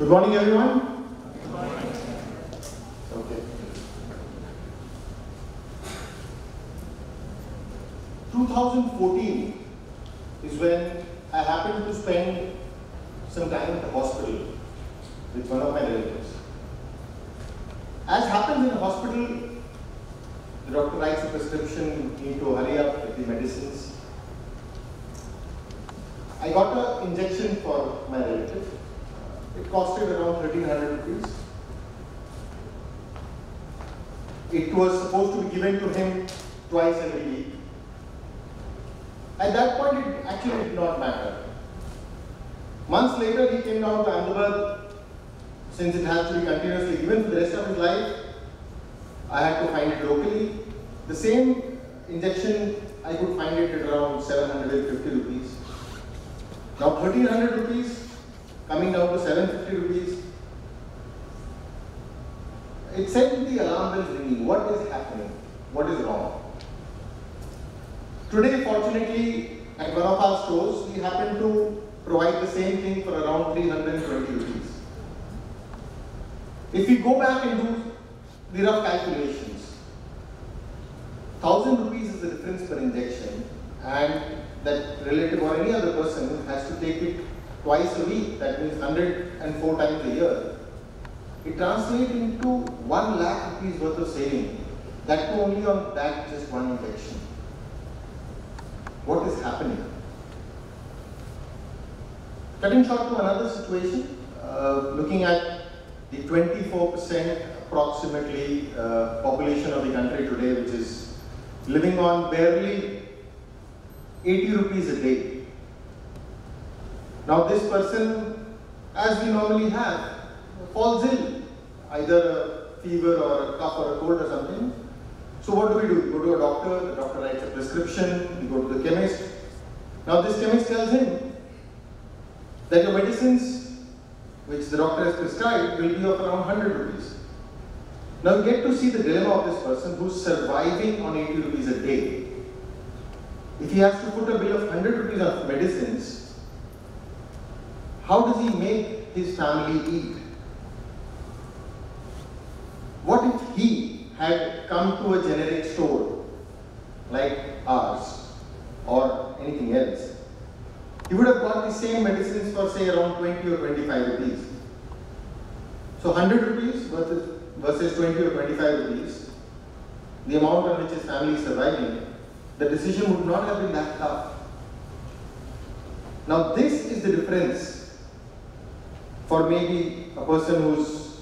Good morning, everyone. Good morning. Okay. 2014 is when I happened to spend some time at the hospital with one of my relatives. As happens in a hospital, the doctor writes a prescription, you need to hurry up with the medicines. I got an injection for my relative. It costed around 1,300 rupees. It was supposed to be given to him twice every week. At that point, it actually did not matter. Months later, he came down to Ahmedabad. Since it has to be continuously given for the rest of his life, I had to find it locally. The same injection, I could find it at around 750 rupees. Now 1,300 rupees, coming down to 750 rupees. It sent the alarm bell ringing. What is happening? What is wrong? Today, fortunately, at one of our stores, we happen to provide the same thing for around 320 rupees. If we go back and do the rough calculations, 1,000 rupees is the difference per injection, and that relative or any other person has to take it twice a week, that means 104 times a year. It translates into 1 lakh rupees worth of saving, that too only on that just one injection. What is happening? Cutting short to another situation, looking at the 24% approximately population of the country today, which is living on barely 80 rupees a day. Now this person, as we normally have, falls ill, either a fever or a cough or a cold or something. So what do? We go to a doctor, the doctor writes a prescription, we go to the chemist. Now this chemist tells him that your medicines, which the doctor has prescribed, will be of around 100 rupees. Now you get to see the dilemma of this person who's surviving on 80 rupees a day. If he has to put a bill of 100 rupees of medicines, how does he make his family eat? What if he had come to a generic store like ours or anything else? He would have got the same medicines for say around 20 or 25 rupees. So 100 rupees versus 20 or 25 rupees, the amount on which his family is surviving, the decision would not have been that tough. Now this is the difference for maybe a person who's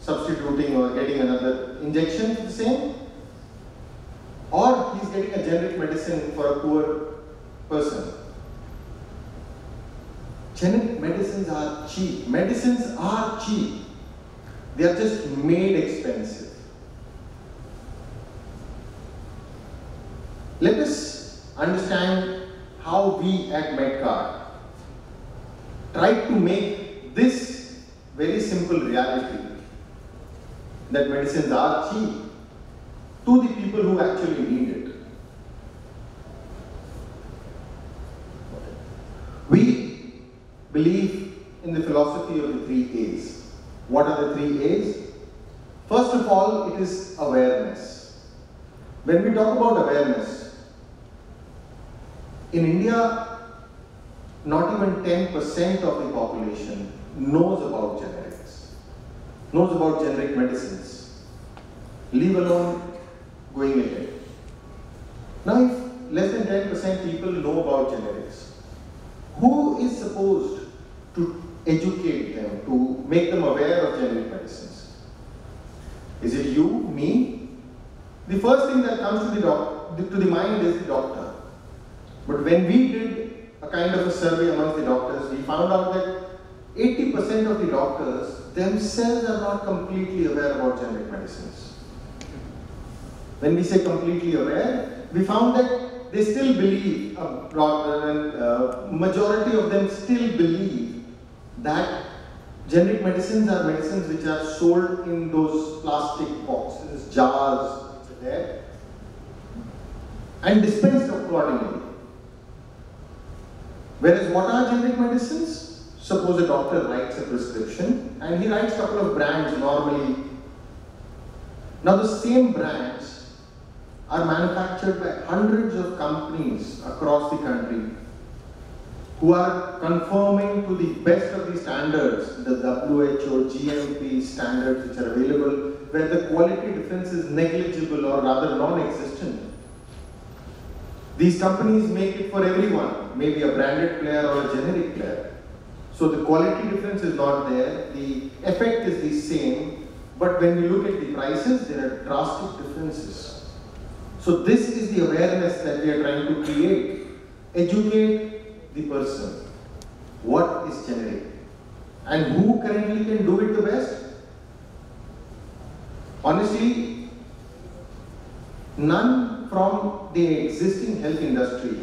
substituting or getting another injection for the same, or he's getting a generic medicine for a poor person. Generic medicines are cheap. Medicines are cheap. They are just made expensive. Let us understand how we at Medkart try to make this very simple reality that medicines are cheap to the people who actually need it. We believe in the philosophy of the 3 A's. What are the 3 A's? First of all, it is awareness. When we talk about awareness, in India, not even 10% of the population knows about generics, knows about generic medicines, leave alone going ahead. Now if less than 10% people know about generics, who is supposed to educate them, to make them aware of generic medicines? Is it you, me? The first thing that comes to the mind is the doctor. But when we did a kind of a survey amongst the doctors, we found out that 80% of the doctors themselves are not completely aware about generic medicines. When we say completely aware, we found that they still believe, majority of them still believe that generic medicines are medicines which are sold in those plastic boxes, jars, there, and dispensed accordingly. Whereas what are generic medicines? Suppose a doctor writes a prescription and he writes a couple of brands normally. Now the same brands are manufactured by hundreds of companies across the country who are conforming to the best of the standards, the WHO, GMP standards which are available, where the quality difference is negligible or rather non-existent. These companies make it for everyone, maybe a branded player or a generic player. So the quality difference is not there, the effect is the same, but when we look at the prices, there are drastic differences. So this is the awareness that we are trying to create. Educate the person. What is generic? And who currently can do it the best? Honestly, none from the existing health industry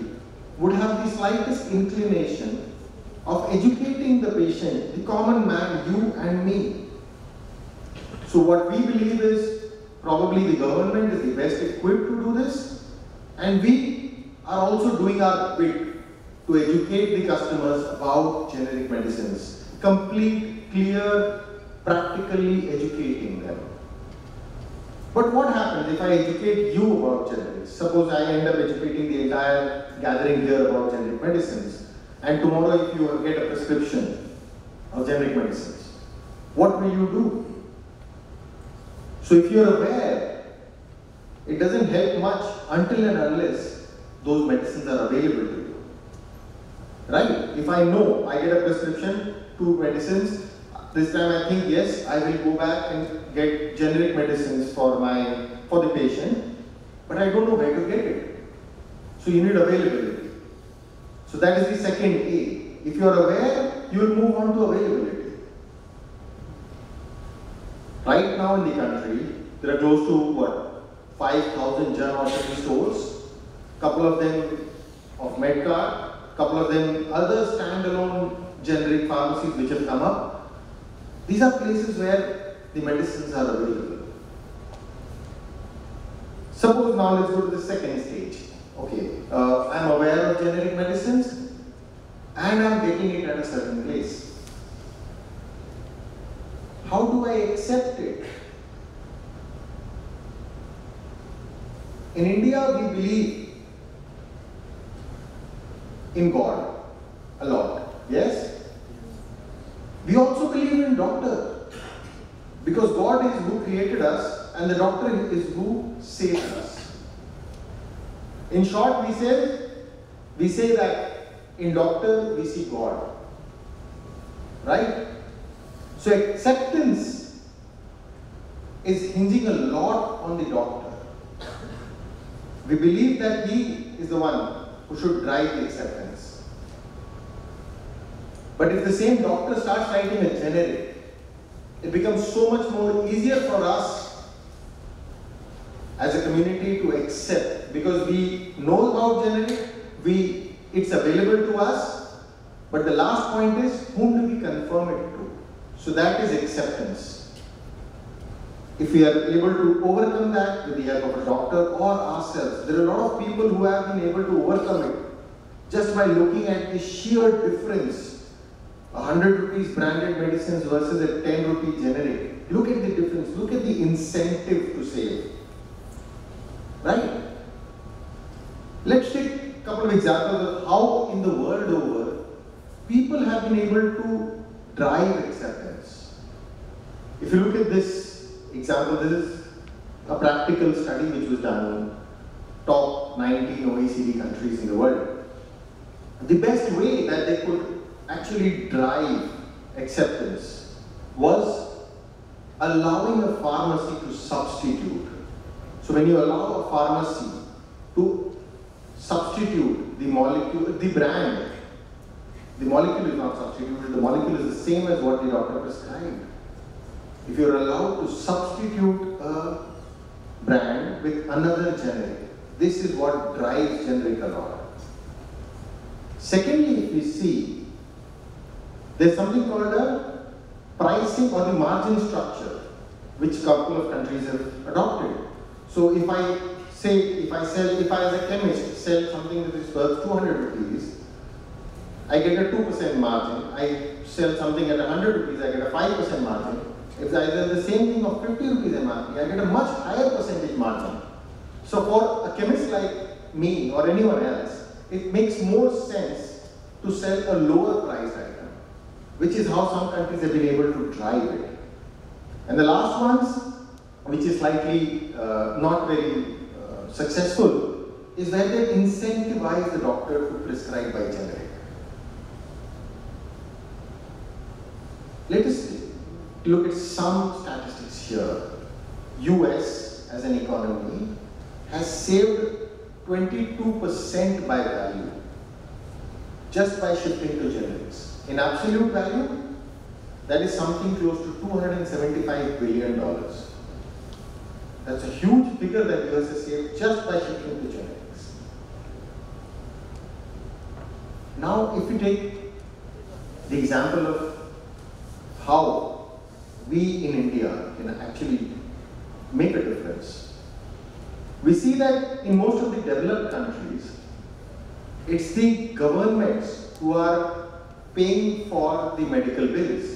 would have the slightest inclination of educating the patient, the common man, you and me. So what we believe is probably the government is the best equipped to do this, and we are also doing our bit to educate the customers about generic medicines. Complete, clear, practically educating them. But what happens if I educate you about generics? Suppose I end up educating the entire gathering here about generic medicines. And tomorrow if you get a prescription of generic medicines, what will you do? So if you're aware, it doesn't help much until and unless those medicines are available to you. Right? If I know I get a prescription, 2 medicines, this time I think yes, I will go back and get generic medicines for the patient, but I don't know where to get it. So you need availability. So that is the second A. If you are aware, you will move on to availability. Right now in the country, there are close to what, 5,000 general hospital stores, couple of them of Medkart, couple of them other standalone generic pharmacies which have come up. These are places where the medicines are available. Suppose now let's go to the second stage. Okay, I'm aware of generic medicines and I'm getting it at a certain place. How do I accept it? In India, we believe in God a lot, yes? We also believe in doctor because God is who created us and the doctor is who saved us. In short, we say that in doctor, we see God, right? So acceptance is hinging a lot on the doctor. We believe that he is the one who should drive the acceptance. But if the same doctor starts writing a generic, it becomes so much more easier for us as a community to accept, because we know about generic, it's available to us, but the last point is, whom do we confirm it to? So that is acceptance. If we are able to overcome that with the help of a doctor or ourselves, there are a lot of people who have been able to overcome it just by looking at the sheer difference, 100 rupees branded medicines versus a 10 rupee generic. Look at the difference, look at the incentive to save. Right? Let's take a couple of examples of how in the world over, people have been able to drive acceptance. If you look at this example, this is a practical study which was done in top 19 OECD countries in the world. The best way that they could actually drive acceptance was allowing a pharmacy to substitute. So when you allow a pharmacy to substitute the molecule, the brand, the molecule is not substituted, the molecule is the same as what the doctor prescribed. If you are allowed to substitute a brand with another generic, this is what drives generic a lot. Secondly, if we see, there's something called a pricing or the margin structure, which a couple of countries have adopted. So if I as a chemist sell something that is worth 200 rupees, I get a 2% margin. I sell something at 100 rupees, I get a 5% margin. If I sell the same thing of 50 rupees MRP, I get a much higher percentage margin. So for a chemist like me or anyone else, it makes more sense to sell a lower price item, which is how some countries have been able to drive it. And the last ones, which is slightly not very successful, is where they incentivize the doctor to prescribe by generic. Let us look at some statistics here. US, as an economy, has saved 22% by value, just by shifting to generics. In absolute value, that is something close to $275 billion. That's a huge figure that US has saved just by shifting to generics. Now, if we take the example of how we in India can actually make a difference, we see that in most of the developed countries, it's the governments who are paying for the medical bills.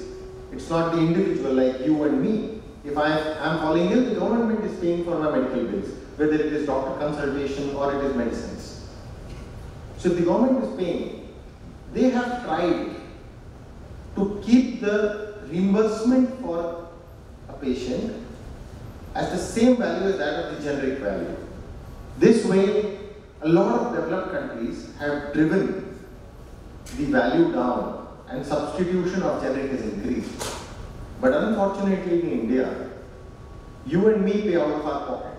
It's not the individual like you and me. If I am falling ill, the government is paying for my medical bills, whether it is doctor consultation or it is medicines. So the government is paying. They have tried to keep the reimbursement for a patient at the same value as that of the generic value. This way, a lot of developed countries have driven the value down and substitution of generic is increased. But unfortunately in India, you and me pay out of our pocket.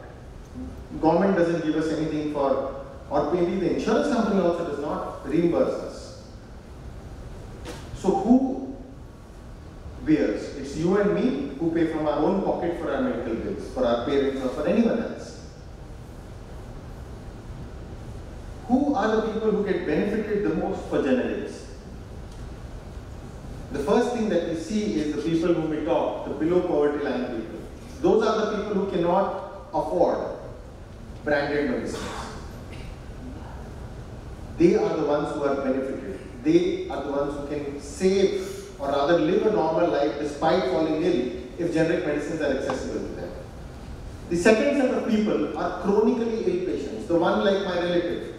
Government doesn't give us anything for, or maybe the insurance company also does not reimburse us. So who bears? It's you and me who pay from our own pocket for our medical bills, for our parents or for anyone else. Who are the people who get benefited the most for generics? The first thing that we see is the people whom we talk, the below poverty line people. Those are the people who cannot afford branded medicines. They are the ones who are benefited. They are the ones who can save or rather live a normal life despite falling ill if generic medicines are accessible to them. The second set of people are chronically ill patients, the one like my relative.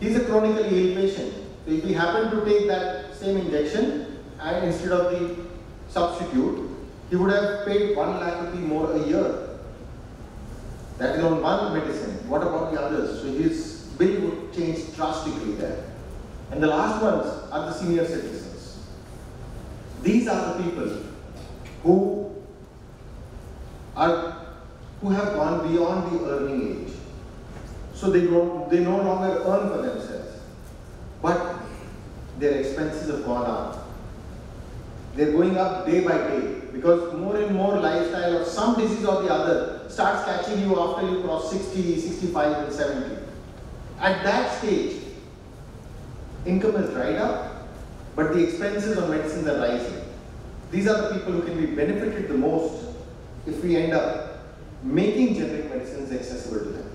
He's a chronically ill patient. So if he happened to take that same injection and instead of the substitute, he would have paid 1 lakh rupee more a year. That is on one medicine. What about the others? So his bill would change drastically there. And the last ones are the senior citizens. These are the people who have gone beyond the earning age. So they no longer earn for themselves, but their expenses have gone up. They're going up day by day because more and more lifestyle of some disease or the other starts catching you after you cross 60, 65 and 70. At that stage, income has dried up, but the expenses on medicines are rising. These are the people who can be benefited the most if we end up making generic medicines accessible to them.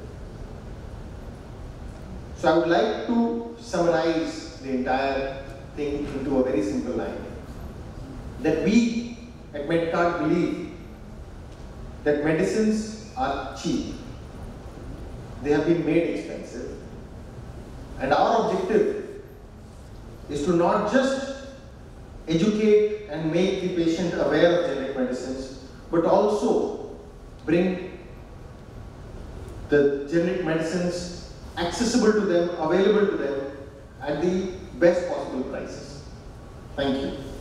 So I would like to summarize the entire thing into a very simple line. That we at Medkart believe that medicines are cheap. They have been made expensive. And our objective is to not just educate and make the patient aware of generic medicines, but also bring the generic medicines accessible to them, available to them at the best possible prices. Thank you.